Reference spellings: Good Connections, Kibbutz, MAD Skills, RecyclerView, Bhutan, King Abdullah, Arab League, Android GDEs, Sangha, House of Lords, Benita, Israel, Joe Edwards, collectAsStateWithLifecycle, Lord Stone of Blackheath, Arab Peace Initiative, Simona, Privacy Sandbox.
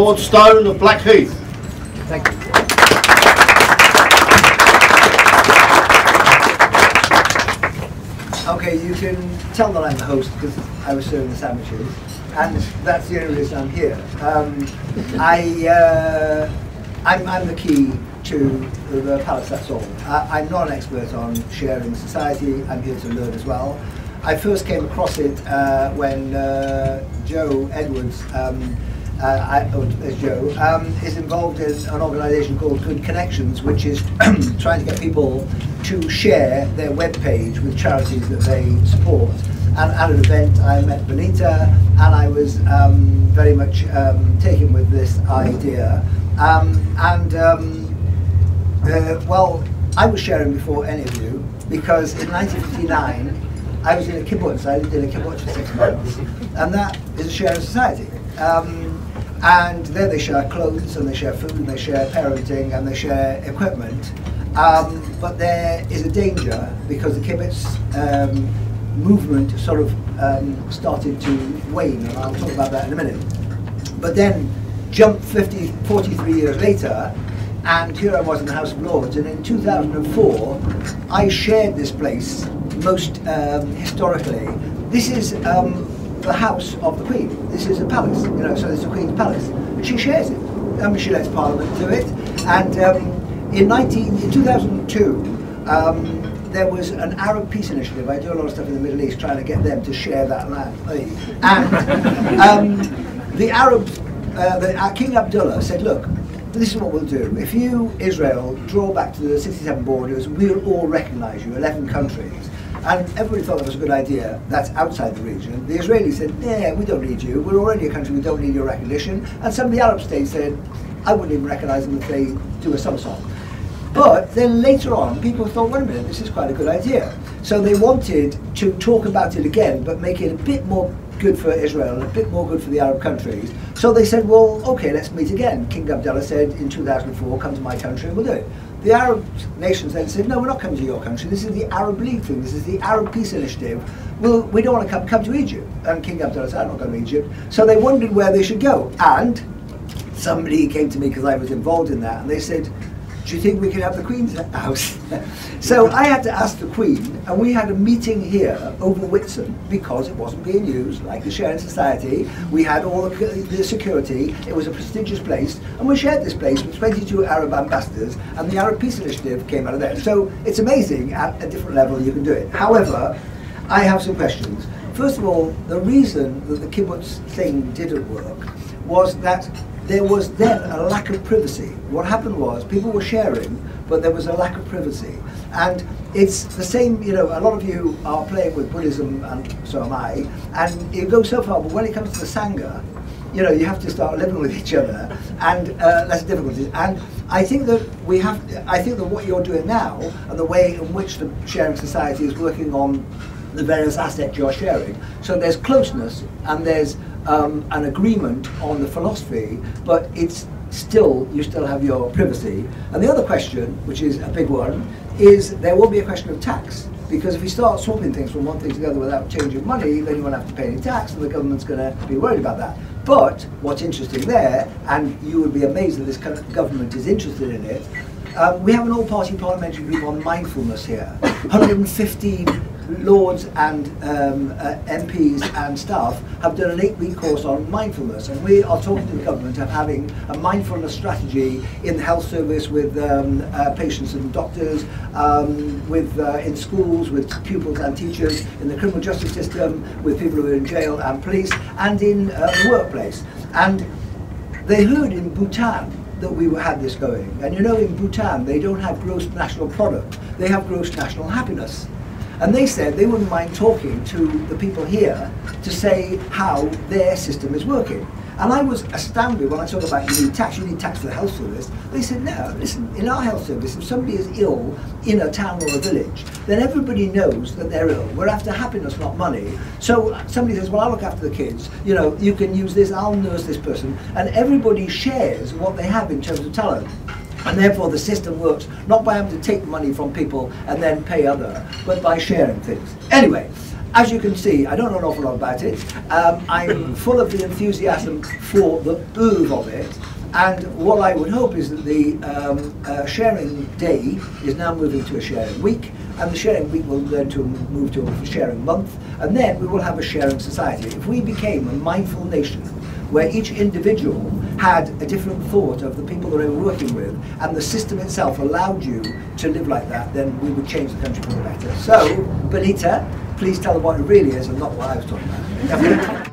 Lord Stone of Blackheath. Thank you. Okay, you can tell that I'm the host because I was serving the sandwiches, and that's the only reason I'm here. I'm the key to the palace, that's all. I'm not an expert on sharing society, I'm here to learn as well. I first came across it when Joe Edwards, is involved in an organisation called Good Connections, which is trying to get people to share their webpage with charities that they support. And at an event I met Benita, and I was very much taken with this idea. Well, I was sharing before any of you, because in 1959, I was in a kibbutz. I lived in a kibbutz for 6 months, and that is a sharing society. And there they share clothes, and they share food, and they share parenting, and they share equipment. But there is a danger because the kibbutz movement sort of started to wane, and I'll talk about that in a minute. But then jump 43 years later, and here I was in the House of Lords, and in 2004 I shared this place most historically. This is the house of the Queen. This is a palace, you know, so there's a Queen's Palace. She shares it. I mean, she lets Parliament do it. And in 2002, there was an Arab Peace Initiative. I do a lot of stuff in the Middle East trying to get them to share that land. And King Abdullah said, look, this is what we'll do. If you, Israel, draw back to the 67 borders, we'll all recognise you, 11 countries. And everybody thought that was a good idea. That's outside the region. The Israelis said, yeah, we don't need you. We're already a country. We don't need your recognition. And some of the Arab states said, I wouldn't even recognise them if they do a somersault. But then later on, people thought, wait a minute, this is quite a good idea. So they wanted to talk about it again, but make it a bit more good for Israel and a bit more good for the Arab countries. So they said, well, okay, let's meet again. King Abdullah said in 2004, come to my country and we'll do it. The Arab nations then said, no, we're not coming to your country. This is the Arab League thing. This is the Arab Peace Initiative. Well, we don't want to come to Egypt. And King Abdullah said, I'm not going to Egypt. So they wondered where they should go. And somebody came to me because I was involved in that, and they said, do you think we can have the Queen's house? So I had to ask the Queen, and we had a meeting here over Whitsun because it wasn't being used like the sharing society. We had all the security, it was a prestigious place, and we shared this place with 22 Arab ambassadors, and the Arab Peace Initiative came out of there. So it's amazing at a different level you can do it. However, I have some questions. First of all, the reason that the kibbutz thing didn't work was that there was then a lack of privacy. What happened was people were sharing, but there was a lack of privacy. And it's the same, you know, a lot of you are playing with Buddhism, and so am I, and you go so far, but when it comes to the Sangha, you know, you have to start living with each other, and that's difficulties. And I think that what you're doing now, and the way in which the sharing society is working on the various assets you're sharing, so there's closeness, and there's an agreement on the philosophy, but it's still, you still have your privacy. And the other question, which is a big one, is there will be a question of tax, because if you start swapping things from one thing to the other without changing money, then you won't have to pay any tax, and the government's going to be worried about that. But what's interesting there, and you would be amazed that this government is interested in it, we have an all-party parliamentary group on mindfulness here. 115 Lords and MPs and staff have done an 8-week course on mindfulness, and we are talking to the government about having a mindfulness strategy in the health service with patients and doctors, in schools, with pupils and teachers, in the criminal justice system, with people who are in jail and police, and in the workplace. And they heard in Bhutan that we had this going. And you know, in Bhutan, they don't have gross national product, they have gross national happiness. And they said they wouldn't mind talking to the people here to say how their system is working. And I was astounded when I talk about you need tax for the health service. They said, no, listen, in our health service, if somebody is ill in a town or a village, then everybody knows that they're ill. We're after happiness, not money. So somebody says, well, I'll look after the kids. You know, you can use this, I'll nurse this person. And everybody shares what they have in terms of talent. And therefore the system works not by having to take money from people and then pay other, but by sharing things. Anyway, as you can see, I don't know an awful lot about it. I'm full of the enthusiasm for the boom of it. And what I would hope is that the sharing day is now moving to a sharing week, and the sharing week will then to move to a sharing month, and then we will have a sharing society. If we became a mindful nation where each individual had a different thought of the people that they were working with, and the system itself allowed you to live like that, then we would change the country for the better. So, Benita, please tell them what it really is and not what I was talking about.